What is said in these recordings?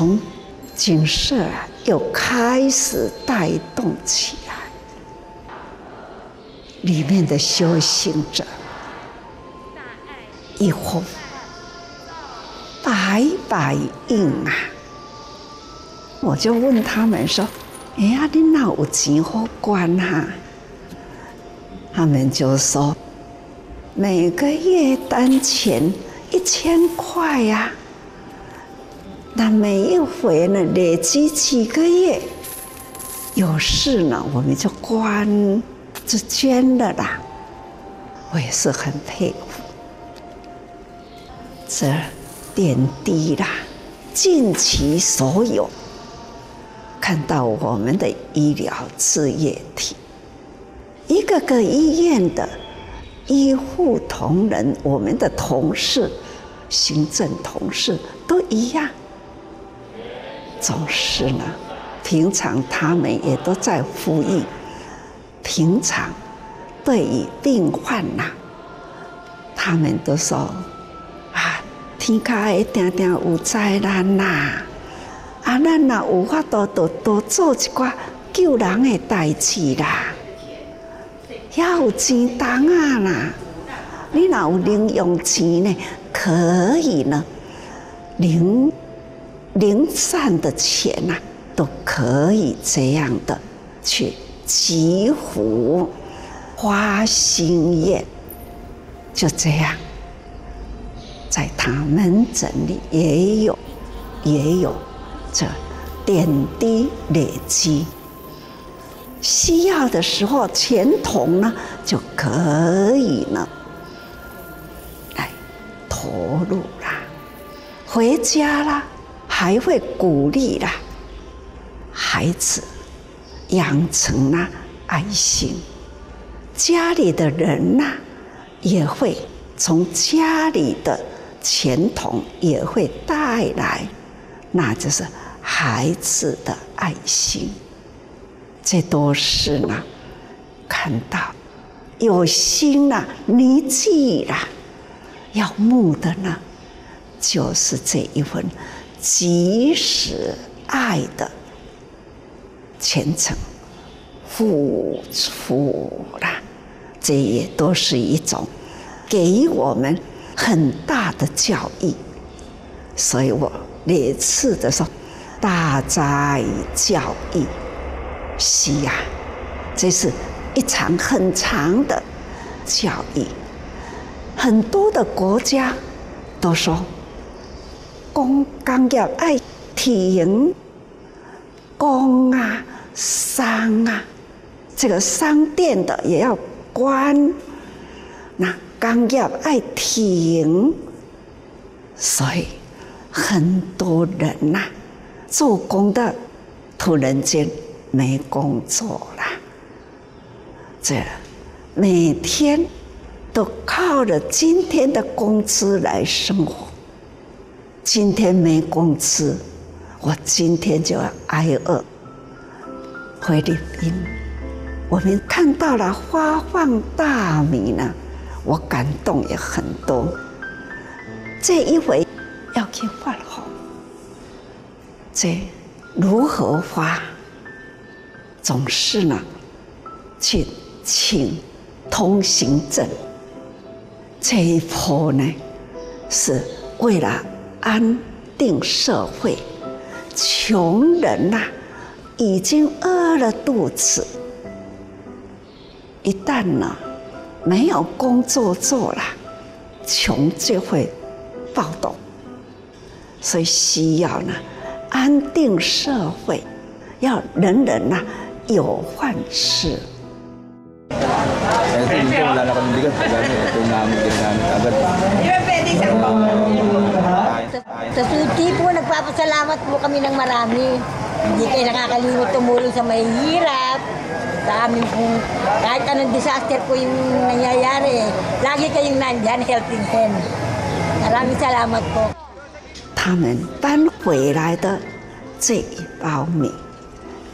从景色啊又开始带动起来，里面的修行者以后百应啊，我就问他们说：“哎呀，你哪有钱好管啊？”他们就说：“每个月单钱1000块呀、啊，那每一回呢累积几个月，有事呢我们就关就捐了啦。”我也是很佩服，这点滴啦，尽其所有。看到我们的医疗事业体，一个个医院的医护同仁，我们的同事、行政同事都一样。总是呢，平常他们也都在呼吁，平常对于病患呐、啊，他们都说。天下会定定有灾难呐、啊，啊，咱若有法度，就多做一寡救人的代志啦。要有钱当啊啦，你若有零用钱呢，可以呢，零散的钱呐、啊，都可以这样的去祈福、花心愿，就这样。在他门诊里也有这点滴累积，需要的时候钱筒呢就可以呢来投入啦，回家啦还会鼓励啦孩子养成啦爱心，家里的人呐、啊、也会从家里的。钱筒也会带来，那就是孩子的爱心。这都是呢，看到有心了、啊，你既然要慕的呢，就是这一份即时爱的虔诚付出啦。这也都是一种给我们。很大的教义，所以我屡次的说，大哉教义，是呀、啊，这是一场很长的教义。很多的国家都说，工业爱停，工啊商啊，这个商店的也要关，那。工业爱停，所以很多人呐、啊，做工的突然间没工作了，这每天都靠着今天的工资来生活。今天没工资，我今天就要挨饿。菲律宾，我们看到了发放大米呢。我感动也很多。这一回要去发红，这如何发？总是呢，去请通行证。这一波呢，是为了安定社会，穷人呐、啊，已经饿了肚子，一旦呢。没有工作做了，穷就会暴动，所以需要呢安定社会，要人人呐、啊、有饭吃。Sa suci po, nagpapasalamat po kami ng marami. Hindi kayo nakakalimot tumulong sa mahihirap. Sa amin po, kahit anong disaster po yung nangyayari, lagi kayong nandyan, helping hand. Maraming salamat po. 他们搬回来的这一包米，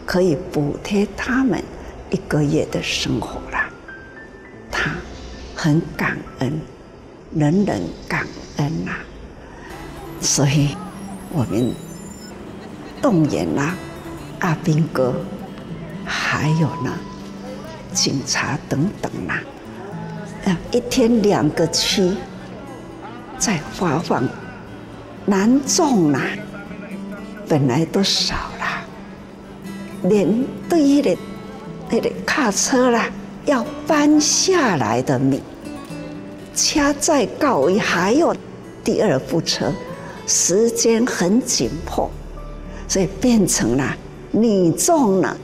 可以补贴他们一个月的生活啦。他很感恩，人人感恩啦。所以，我们动员啦、阿兵哥，还有呢警察等等啦，一天2个区在发放男众啦，本来都少啦，连对于那个卡车啦要搬下来的米，掐在告一，还有第二部车，时间很紧迫，所以变成了女众了。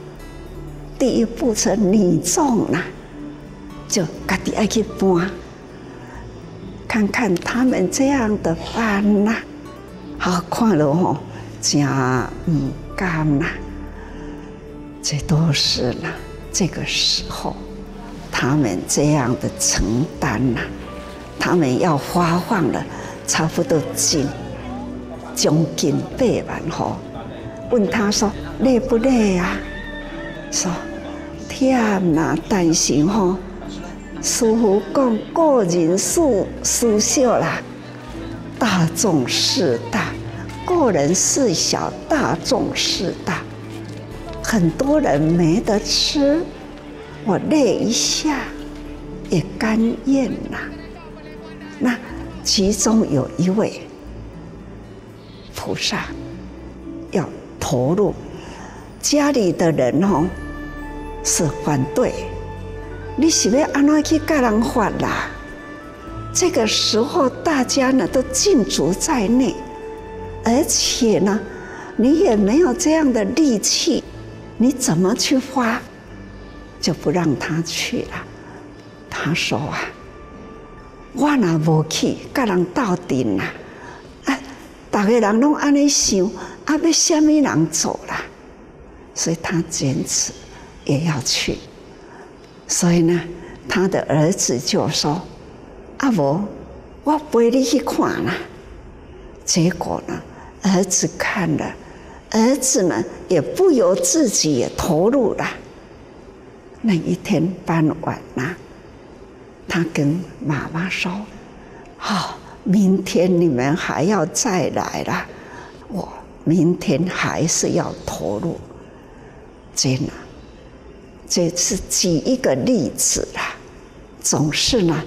第一部车女众了，就自己要去搬，看看他们这样的搬啦，好看了吼，真不甘啦。这都是啦，这个时候他们这样的承担啦，他们要发放了差不多将近8万吼。问他说累不累啊？说忝啦，但是吼，师父讲个人事小啦，大众事大；个人事小，大众事大。很多人没得吃，我累一下也甘愿啦。那其中有一位菩萨要投入，家里的人哦是反对，你是要安怎去跟人法啦？这个时候大家呢都禁足在内，而且呢你也没有这样的力气，你怎么去发？就不让他去了。他说啊，我若无去，跟人斗阵啦，大家人拢安尼想。要什么人走了，所以他坚持也要去。所以呢，他的儿子就说：“阿伯，我陪你去看啦。”结果呢，儿子看了，儿子呢也不由自己也投入了。那一天傍晚呢，他跟妈妈说：“哦，明天你们还要再来啦，我。”明天还是要投入，真的，这是举一个例子啦。总是呢，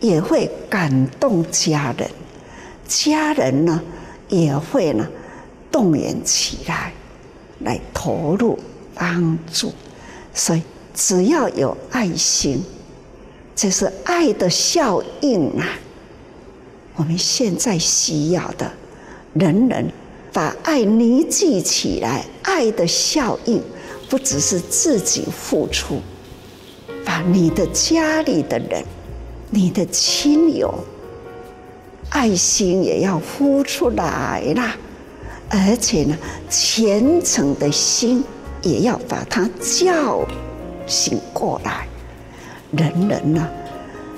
也会感动家人，家人呢也会呢动员起来，来投入帮助。所以只要有爱心，这是爱的效应啊。我们现在需要的，人。把爱凝聚起来，爱的效应不只是自己付出，把你的家里的人、你的亲友，爱心也要呼出来啦。而且呢，虔诚的心也要把它叫醒过来。人呢，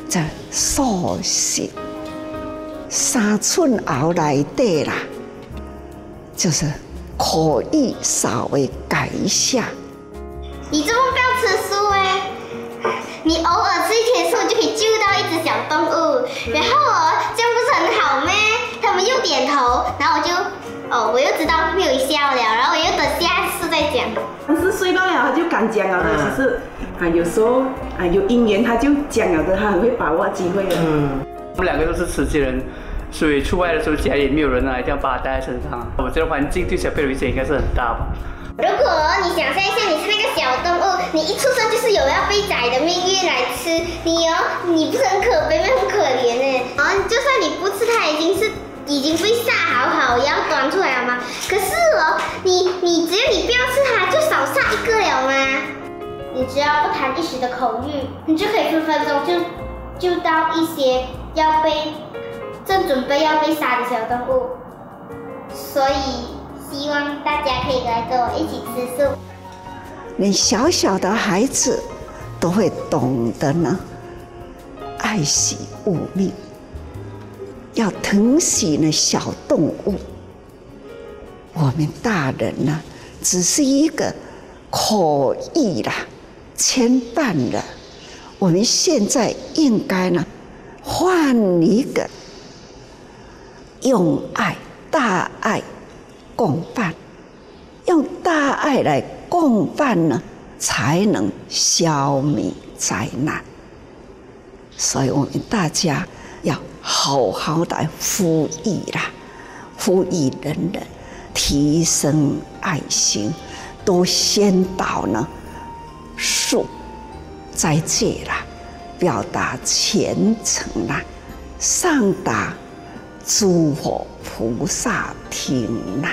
在苏醒3寸后内底啦。就是口意稍微改一下。你这么不要吃素哎！你偶尔吃一点素就可以救到一只小动物，然后这样不是很好吗？他们又点头，然后我就我又知道没有笑了，然后我又等下次再讲。30岁到了他就敢讲了，只是有时候有因缘他就讲了的，他很会把握机会的。我们2个都是慈济人。所以出外的时候，家里没有人啊，一定要把它带在身上。我觉得环境对小朋友的影响应该是很大吧。如果你想象一下，你是那个小动物，你一出生就是有要被宰的命运来吃你你不是很可悲吗？很可怜呢。就算你不吃，它已经被杀好也要端出来了嘛。可是你只要你不要吃它，就少杀一个了嘛。你只要不谈一时的口欲，你就可以分分钟就到一些要被。正准备要被杀的小动物，所以希望大家可以来跟我一起吃素。连小小的孩子都会懂得呢，爱惜物命，要疼惜呢小动物。我们大人呢，只是一个口意啦，牵绊了。我们现在应该呢，换一个。用爱、大爱共伴，用大爱来共办呢，才能消弭灾难。所以我们大家要好好的呼吁啦，呼吁人人提升爱心，多宣导呢恕斋戒啦，表达虔诚啦，上达诸佛菩萨听啦。